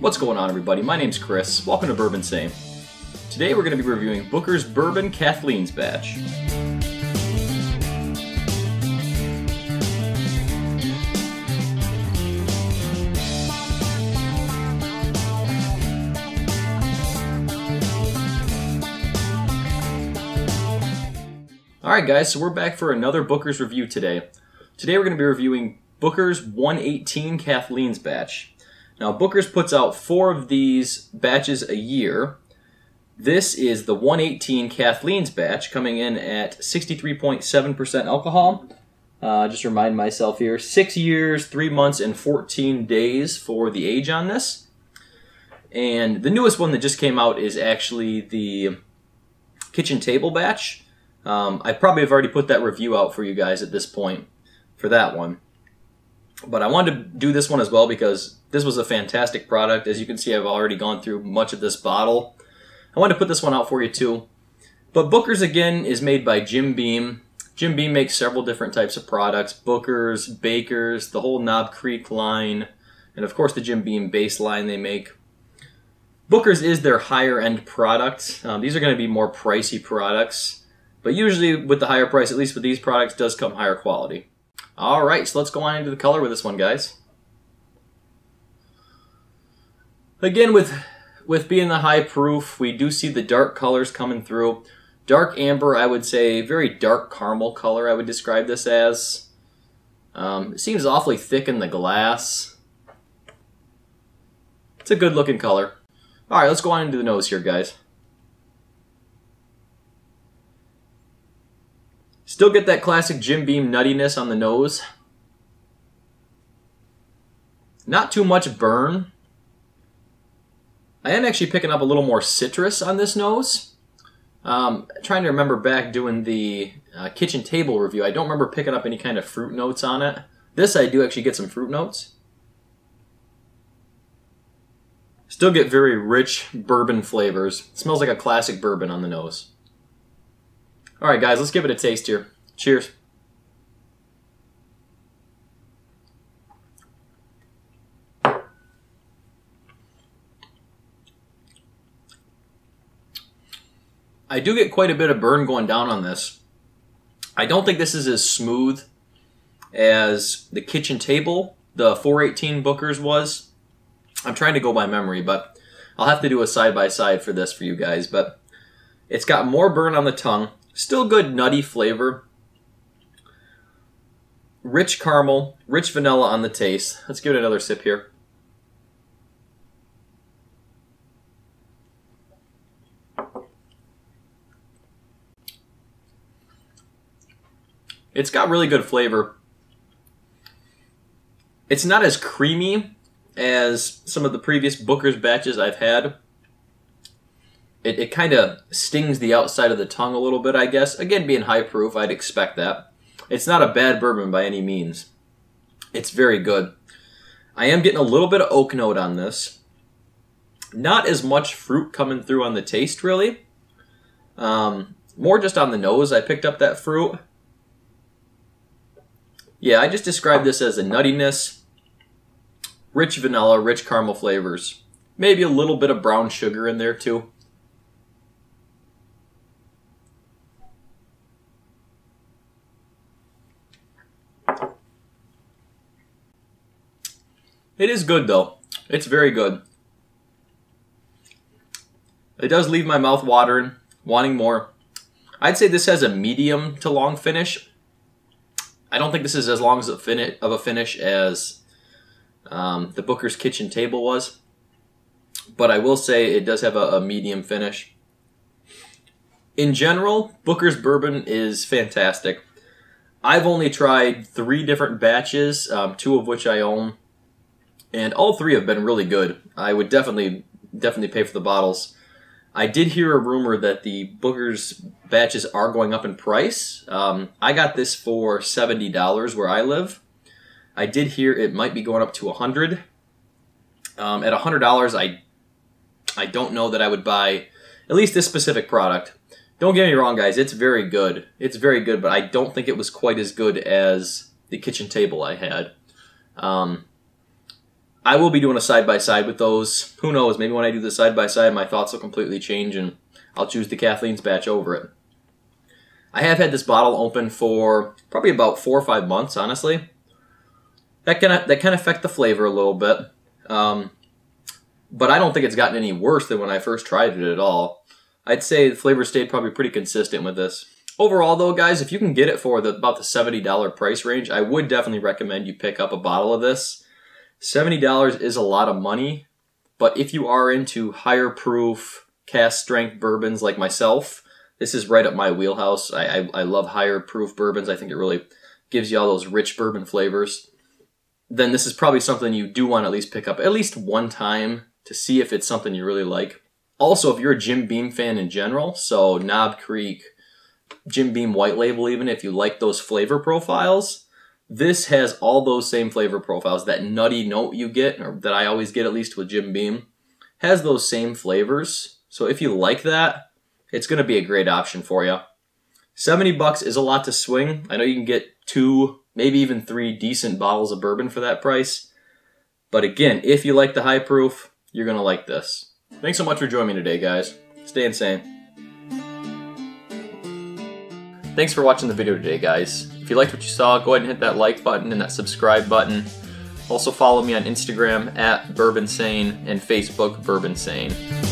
What's going on, everybody? My name's Chris. Welcome to Bourbinsane. Today we're going to be reviewing Booker's Bourbon Kathleen's Batch. Alright guys, so we're back for another Booker's review today. Today we're going to be reviewing Booker's 118 Kathleen's Batch. Now Booker's puts out 4 of these batches a year. This is the 118 Kathleen's Batch, coming in at 63.7% alcohol. Just remind myself here, 6 years, 3 months, and 14 days for the age on this. And the newest one that just came out is actually the Kitchen Table batch. I probably have already put that review out for you guys at this point for that one. But I wanted to do this one as well because this was a fantastic product. As you can see, I've already gone through much of this bottle. I wanted to put this one out for you too. But Booker's, again, is made by Jim Beam. Jim Beam makes several different types of products. Booker's, Baker's, the whole Knob Creek line, and of course the Jim Beam base line they make. Booker's is their higher-end product. These are going to be more pricey products. But usually with the higher price, at least with these products, does come higher quality. Alright, so let's go on into the color with this one, guys. Again, with being the high proof, we do see the dark colors coming through. Dark amber, I would say, very dark caramel color I would describe this as. It seems awfully thick in the glass. It's a good looking color. Alright, let's go on into the nose here, guys. Still get that classic Jim Beam nuttiness on the nose. Not too much burn. I am actually picking up a little more citrus on this nose. Trying to remember back doing the kitchen table review, I don't remember picking up any kind of fruit notes on it. This I do actually get some fruit notes. Still get very rich bourbon flavors. It smells like a classic bourbon on the nose. Alright guys, let's give it a taste here. Cheers. I do get quite a bit of burn going down on this. I don't think this is as smooth as the kitchen table, the 418 Booker's was. I'm trying to go by memory, but I'll have to do a side-by-side for this for you guys. But it's got more burn on the tongue. Still good nutty flavor. Rich caramel, rich vanilla on the taste. Let's give it another sip here. It's got really good flavor. It's not as creamy as some of the previous Booker's batches I've had. It kind of stings the outside of the tongue a little bit, I guess. Again, being high proof, I'd expect that. It's not a bad bourbon by any means. It's very good. I am getting a little bit of oak note on this. Not as much fruit coming through on the taste, really. More just on the nose, I picked up that fruit. Yeah, I just described this as a nuttiness. Rich vanilla, rich caramel flavors. Maybe a little bit of brown sugar in there, too. It is good, though. It's very good. It does leave my mouth watering, wanting more. I'd say this has a medium to long finish. I don't think this is as long as a finish as the Booker's kitchen table was. But I will say it does have a medium finish. In general, Booker's bourbon is fantastic. I've only tried 3 different batches, 2 of which I own. And all 3 have been really good. I would definitely pay for the bottles. I did hear a rumor that the Booker's batches are going up in price. I got this for $70 where I live. I did hear it might be going up to $100. At $100, I don't know that I would buy at least this specific product. Don't get me wrong, guys. It's very good. It's very good, but I don't think it was quite as good as the kitchen table I had. I will be doing a side-by-side with those. Who knows, maybe when I do the side-by-side, my thoughts will completely change and I'll choose the Kathleen's Batch over it. I have had this bottle open for probably about 4 or 5 months, honestly. That can affect the flavor a little bit. But I don't think it's gotten any worse than when I first tried it at all. I'd say the flavor stayed probably pretty consistent with this. Overall though, guys, if you can get it for about the $70 price range, I would definitely recommend you pick up a bottle of this. $70 is a lot of money, but if you are into higher proof cask strength bourbons like myself, this is right up my wheelhouse. I love higher proof bourbons. I think it really gives you all those rich bourbon flavors. Then this is probably something you do want to at least pick up at least one time to see if it's something you really like. Also, if you're a Jim Beam fan in general, so Knob Creek, Jim Beam White Label even, if you like those flavor profiles, this has all those same flavor profiles. That nutty note you get, or that I always get at least with Jim Beam, has those same flavors. So if you like that, it's going to be a great option for you. 70 bucks is a lot to swing. I know you can get 2, maybe even 3 decent bottles of bourbon for that price. But again, if you like the high proof, you're going to like this. Thanks so much for joining me today, guys. Stay insane. Thanks for watching the video today, guys. If you liked what you saw, go ahead and hit that like button and that subscribe button. Also follow me on Instagram at Bourbinsane and Facebook Bourbinsane.